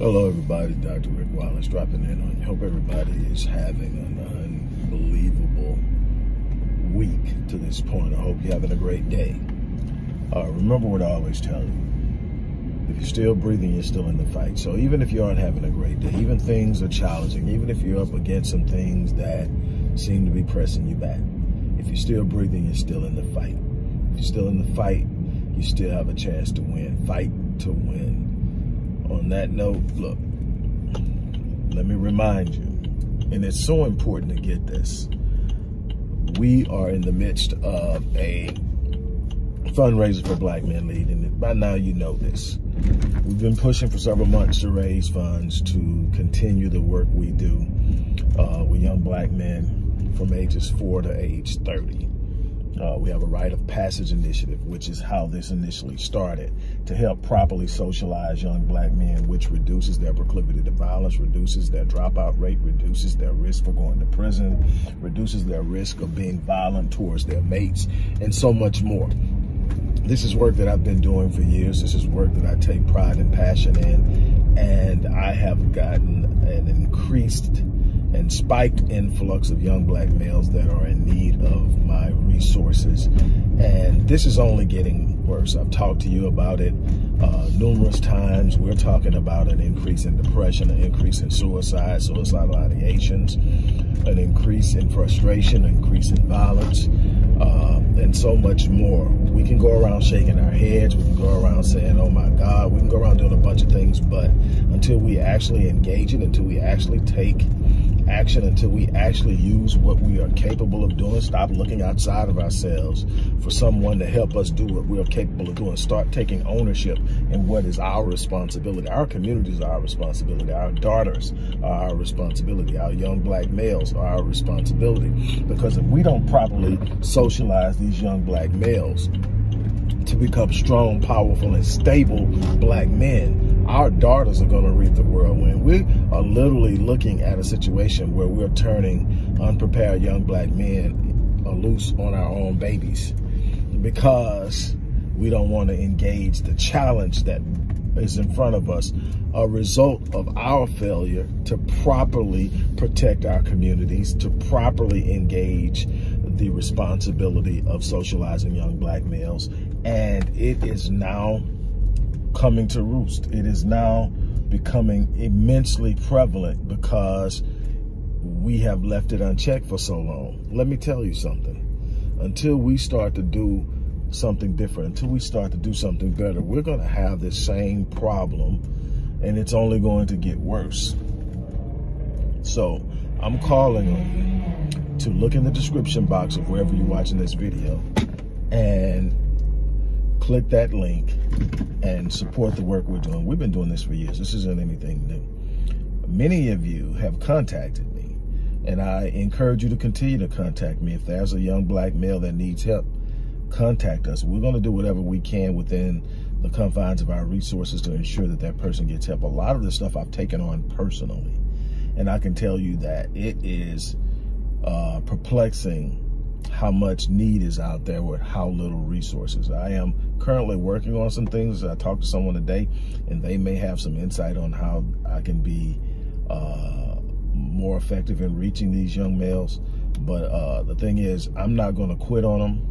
Hello everybody, Dr. Rick Wallace dropping in on you. Hope everybody is having an unbelievable week to this point. I hope you're having a great day. Remember what I always tell you. If you're still breathing, you're still in the fight. So even if you aren't having a great day, even things are challenging, even if you're up against some things that seem to be pressing you back, if you're still breathing, you're still in the fight. If you're still in the fight, you still have a chance to win. Fight to win. On that note, look, let me remind you, and it's so important to get this, we are in the midst of a fundraiser for Black Men Lead, and by now you know this. We've been pushing for several months to raise funds to continue the work we do with young black men from ages 4 to age 30. We have a rite of passage initiative, which is how this initially started, to help properly socialize young black men, which reduces their proclivity to violence, reduces their dropout rate, reduces their risk for going to prison, reduces their risk of being violent towards their mates, and so much more. This is work that I've been doing for years. This is work that I take pride and passion in, and I have gotten an increased and spiked influx of young black males that are in need of my resources. And this is only getting worse. I've talked to you about it numerous times. We're talking about an increase in depression, an increase in suicide, suicidal ideations, an increase in frustration, an increase in violence, and so much more. We can go around shaking our heads. We can go around saying, oh my God. We can go around doing a bunch of things, but until we actually engage it, until we actually take action, until we actually use what we are capable of doing, stop looking outside of ourselves for someone to help us do what we are capable of doing, start taking ownership in what is our responsibility. Our communities are our responsibility. Our daughters are our responsibility. Our young black males are our responsibility. Because if we don't properly socialize these young black males to become strong, powerful, and stable black men, our daughters are going to reap the whirlwind. We are literally looking at a situation where we're turning unprepared young black men loose on our own babies because we don't want to engage the challenge that is in front of us, a result of our failure to properly protect our communities, to properly engage the responsibility of socializing young black males. And it is now coming to roost. It is now becoming immensely prevalent because we have left it unchecked for so long. Let me tell you something. Until we start to do something different, until we start to do something better, we're going to have this same problem, and it's only going to get worse. So I'm calling on you to look in the description box of wherever you're watching this video and click that link and support the work we're doing. We've been doing this for years. This isn't anything new. Many of you have contacted me, and I encourage you to continue to contact me. If there's a young black male that needs help, contact us. We're going to do whatever we can within the confines of our resources to ensure that that person gets help. A lot of the stuff I've taken on personally, and I can tell you that it is perplexing how much need is out there with how little resources. I am currently working on some things. I talked to someone today, and they may have some insight on how I can be more effective in reaching these young males. But the thing is, I'm not going to quit on them,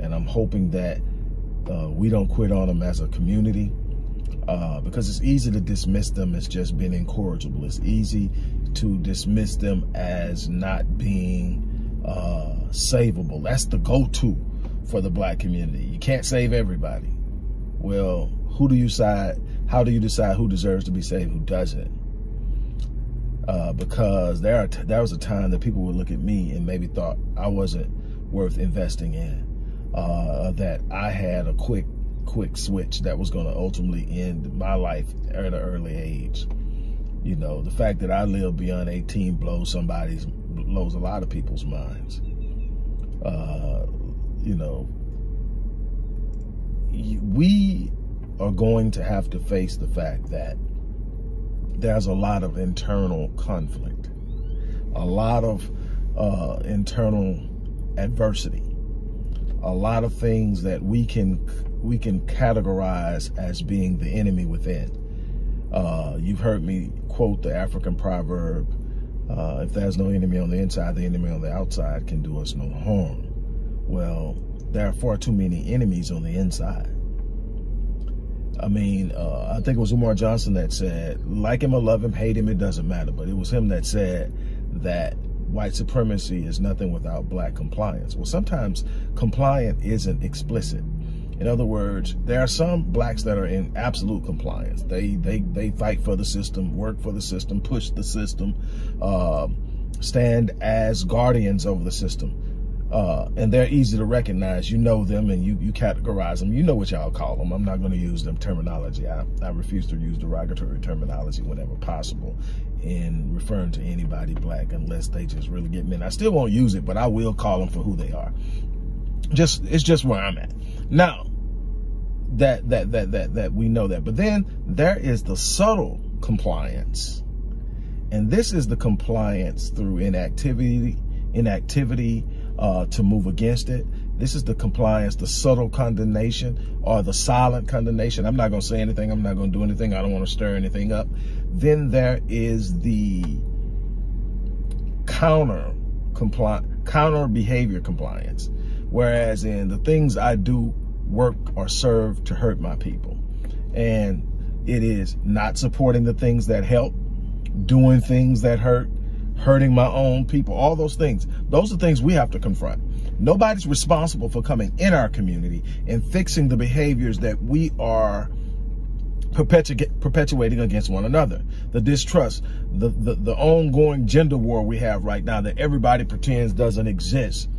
and I'm hoping that we don't quit on them as a community because it's easy to dismiss them as just being incorrigible. It's easy to dismiss them as not being savable. That's the go-to for the black community. You can't save everybody. Well, who do you decide? How do you decide who deserves to be saved, who doesn't? Because there was a time that people would look at me and maybe thought I wasn't worth investing in, that I had a quick switch that was going to ultimately end my life at an early age. You know, the fact that I live beyond 18 blows a lot of people's minds. You know, we are going to have to face the fact that there's a lot of internal conflict, a lot of internal adversity, a lot of things that we can categorize as being the enemy within. You've heard me quote the African proverb, if there's no enemy on the inside, the enemy on the outside can do us no harm. Well, there are far too many enemies on the inside. I mean, I think it was Umar Johnson that said, like him or love him, hate him, it doesn't matter. But it was him that said that white supremacy is nothing without black compliance. Well, sometimes compliant isn't explicit. In other words, there are some blacks that are in absolute compliance. They fight for the system, work for the system, push the system, stand as guardians over the system. And they're easy to recognize. You know them and you categorize them. You know what y'all call them. I'm not going to use them terminology. I refuse to use derogatory terminology whenever possible in referring to anybody black unless they just really get me. And I still won't use it, but I will call them for who they are. It's just where I'm at. Now, that we know that. But then there is the subtle compliance. And this is the compliance through inactivity, to move against it. This is the compliance, the subtle condemnation or the silent condemnation. I'm not going to say anything. I'm not going to do anything. I don't want to stir anything up. Then there is the counter behavior compliance. Whereas in the things I do, work or serve to hurt my people. And it is not supporting the things that help, doing things that hurt, hurting my own people, all those things. Those are things we have to confront. Nobody's responsible for coming in our community and fixing the behaviors that we are perpetuating against one another. The distrust, the ongoing gender war we have right now that everybody pretends doesn't exist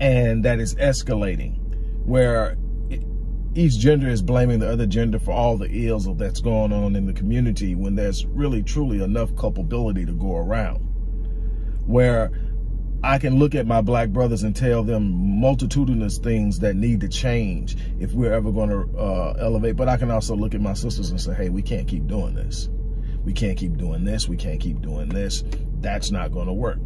and that is escalating, where each gender is blaming the other gender for all the ills that's going on in the community when there's really truly enough culpability to go around. Where I can look at my black brothers and tell them multitudinous things that need to change if we're ever going to elevate. But I can also look at my sisters and say, hey, we can't keep doing this. We can't keep doing this. We can't keep doing this. That's not going to work.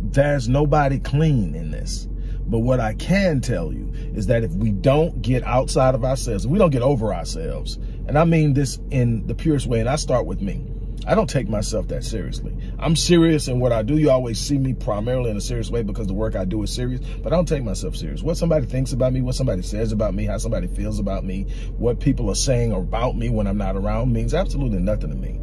There's nobody clean in this. But what I can tell you is that if we don't get outside of ourselves, if we don't get over ourselves, and I mean this in the purest way, and I start with me. I don't take myself that seriously. I'm serious in what I do. You always see me primarily in a serious way because the work I do is serious, but I don't take myself serious. What somebody thinks about me, what somebody says about me, how somebody feels about me, what people are saying about me when I'm not around means absolutely nothing to me.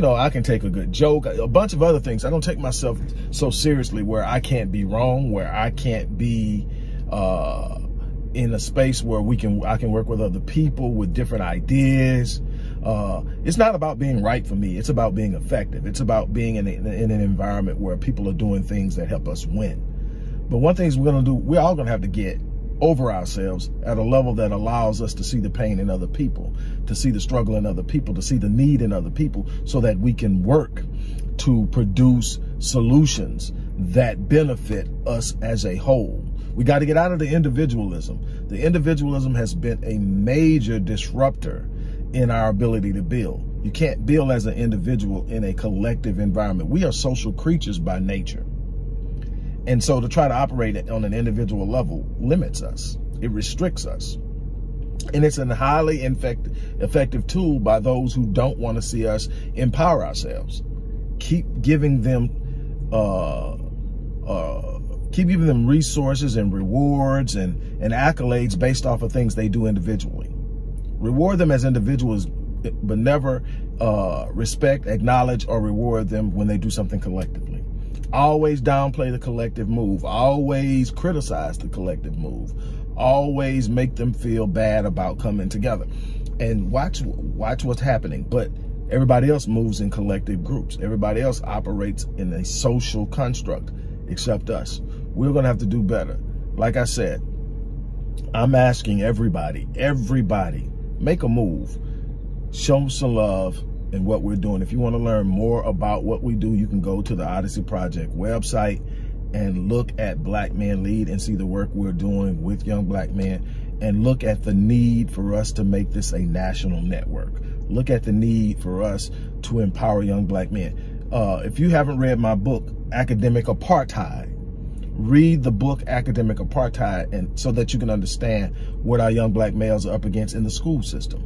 I can take a good joke, a bunch of other things. I don't take myself so seriously where I can't be wrong, where I can't be in a space where I can work with other people with different ideas. It's not about being right for me. It's about being effective. It's about being in an environment where people are doing things that help us win. But one thing we're going to do, we're all going to have to get over ourselves at a level that allows us to see the pain in other people, to see the struggle in other people, to see the need in other people, so that we can work to produce solutions that benefit us as a whole. We got to get out of the individualism. The individualism has been a major disruptor in our ability to build. You can't build as an individual in a collective environment. We are social creatures by nature. And so to try to operate on an individual level limits us. It restricts us. And it's a highly effective tool by those who don't want to see us empower ourselves. Keep giving them resources and rewards and accolades based off of things they do individually. Reward them as individuals, but never respect, acknowledge, or reward them when they do something collectively. Always downplay the collective move. Always criticize the collective move. Always make them feel bad about coming together. And watch what's happening. But everybody else moves in collective groups. Everybody else operates in a social construct except us. We're going to have to do better. Like I said, I'm asking everybody, make a move. Show them some love. And what we're doing. If you want to learn more about what we do, you can go to the Odyssey Project website and look at Black Men Lead and see the work we're doing with young black men, and look at the need for us to make this a national network. Look at the need for us to empower young black men. If you haven't read my book, Academic Apartheid, read the book Academic Apartheid, and so that you can understand what our young black males are up against in the school system.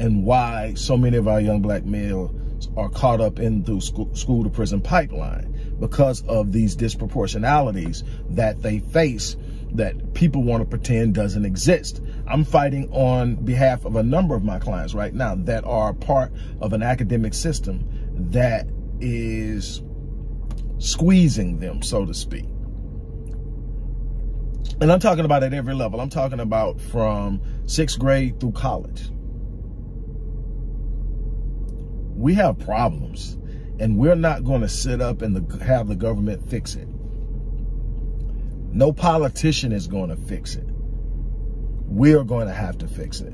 and why so many of our young black males are caught up in the school to prison pipeline, because of these disproportionalities that they face that people want to pretend doesn't exist. I'm fighting on behalf of a number of my clients right now that are part of an academic system that is squeezing them, so to speak. And I'm talking about at every level. I'm talking about from 6th grade through college. We have problems, and we're not going to sit up and have the government fix it. No politician is going to fix it. We are going to have to fix it.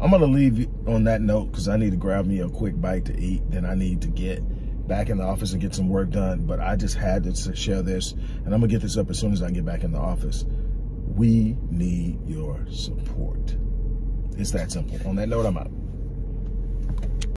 I'm going to leave you on that note because I need to grab me a quick bite to eat. Then I need to get back in the office and get some work done. But I just had to share this, and I'm going to get this up as soon as I get back in the office. We need your support. It's that simple. On that note, I'm out.